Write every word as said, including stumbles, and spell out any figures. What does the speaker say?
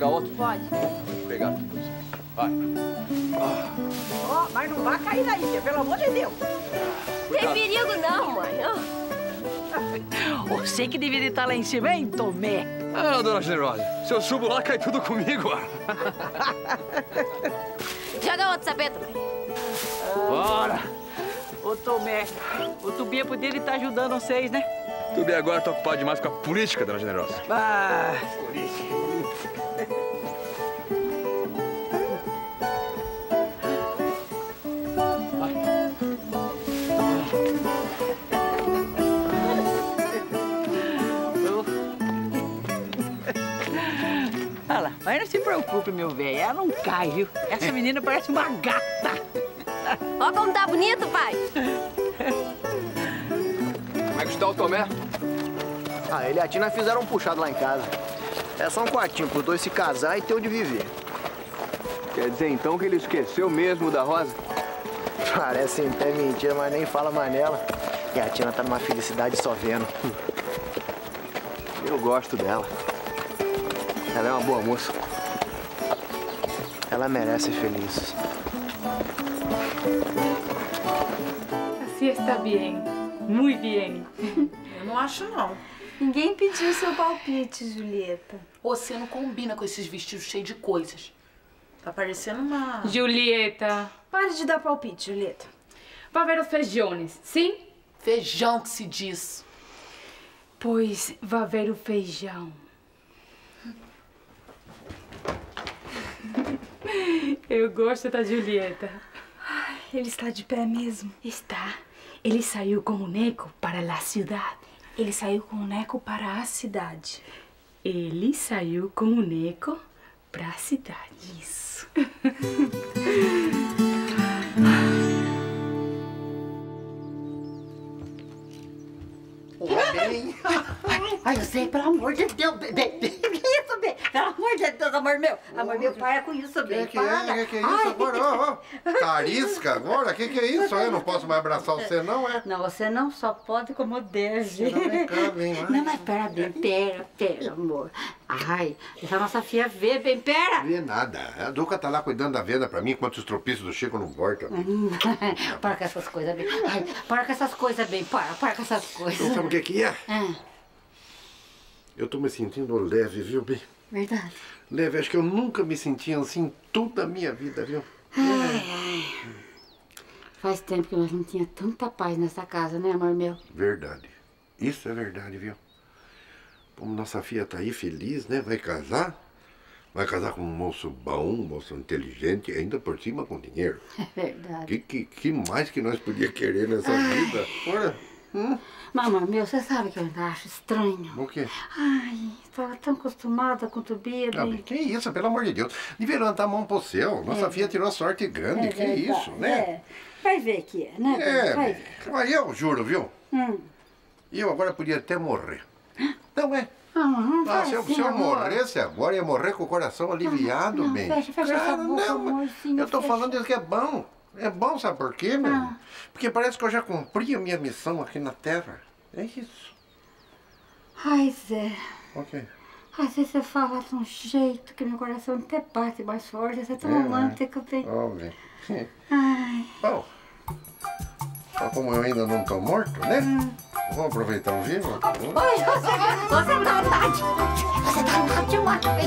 jogar outro? Pode. Vou pegar. Vai. Ó, oh, mas não vai cair daí, tia, pelo amor de Deus. Cuidado. Tem perigo não, mãe. Você que deveria estar lá em cima, hein, Tomé? Ah, dona Generosa, se eu subo lá, cai tudo comigo. Joga outro sapê, Tomé. Bora. Ô, Tomé, o Tubinho poderia estar ajudando vocês, né? Tubinho agora tá ocupado demais com a política, dona Generosa. Ah, política. Mas não se preocupe, meu velho, ela não cai, viu? Essa menina parece uma gata. Olha como tá bonito, pai. Como é que está o Tomé? Ah, ele e a Tina fizeram um puxado lá em casa. É só um quartinho pros dois se casar e ter onde viver. Quer dizer, então, que ele esqueceu mesmo da Rosa? Parece até mentira, mas nem fala mais nela. E a Tina tá numa felicidade só vendo. Eu gosto dela. Ela é uma boa moça. Ela merece ser feliz. Assim está bem. Muito bem. Eu não acho, não. Ninguém pediu seu palpite, Julieta. Você não combina com esses vestidos cheios de coisas. Tá parecendo uma... Julieta. Pare de dar palpite, Julieta. Vai ver os feijões, sim? Feijão que se diz. Pois, vai ver o feijão. Eu gosto da Julieta. Ai, ele está de pé mesmo? Está. Ele saiu com o Neco para a cidade. Ele saiu com o Neco para a cidade. Ele saiu com o Neco para a cidade. Isso. Bem. Ai, eu sei, pelo amor de Deus, bebê. Isso, bebê. Pelo amor de Deus, amor meu. Amor meu, para com isso, bebê. Que que é? Que que é isso agora? Oh, oh. Tarisca agora? Que que é isso? Eu não posso mais abraçar você, não, é? Não, você não só pode como deve. Não, vem cá, vem lá. Não, mas pera, bem, pera, pera, amor. Ai, essa nossa filha vê, bem, pera. Vê nada. A Duca tá lá cuidando da venda pra mim, enquanto os tropeços do Chico não voltam. Para com essas coisas, bem. Ai, para com essas coisas, bem. Para, para com essas coisas. Então, sabe o que que é? Ah. Eu tô me sentindo leve, viu, bem? Verdade. Leve, acho que eu nunca me senti assim toda a minha vida, viu? Ai, ai. Faz tempo que nós não tinha tanta paz nessa casa, né, amor meu? Verdade. Isso é verdade, viu? Como nossa filha tá aí feliz, né? Vai casar. Vai casar com um moço bom, um moço inteligente, ainda por cima com dinheiro. É verdade. Que, que, que mais que nós podíamos querer nessa ai. Vida? Ora. Hum? Mamãe, meu, você sabe que eu ainda acho estranho. O quê? Ai, estava tão acostumada com o Tubinho. Ah, que isso, pelo amor de Deus. Devia levantar a mão pro céu. Nossa é. Filha tirou a sorte grande, é, que é, isso, tá. né? É. Vai ver que é, né? É, vai ver. Mas eu juro, viu? Hum. Eu agora podia até morrer. Não é? Uhum, ah, se eu, assim, se eu morresse agora, ia morrer com o coração aliviado, bem. Não, eu tô falando isso que é bom. É bom, sabe por quê, meu? Ah. Porque parece que eu já cumpri a minha missão aqui na Terra. É isso. Ai, Zé. Ok. Às vezes você fala de um jeito que meu coração até bate mais forte. Você é tão romântica, bem. Ó, bem. Ai. Bom, só como eu ainda não tô morto, né? Hum. Vou aproveitar o vivo. Oi, você, você tá tarde. Você tá tarde demais, bem.